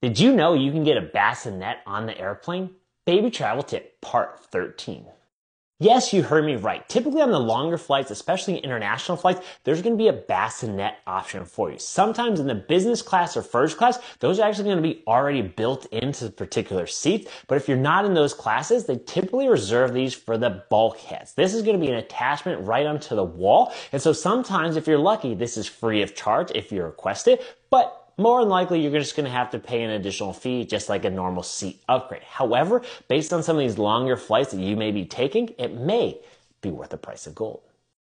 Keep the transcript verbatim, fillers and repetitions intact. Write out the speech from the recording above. Did you know you can get a bassinet on the airplane? Baby travel tip part thirteen. Yes, you heard me right. Typically on the longer flights, especially international flights, there's going to be a bassinet option for you. Sometimes in the business class or first class, those are actually going to be already built into the particular seats. But if you're not in those classes, they typically reserve these for the bulkheads. This is going to be an attachment right onto the wall. And so sometimes if you're lucky, this is free of charge if you request it, but more than likely, you're just going to have to pay an additional fee, just like a normal seat upgrade. However, based on some of these longer flights that you may be taking, it may be worth the price of gold.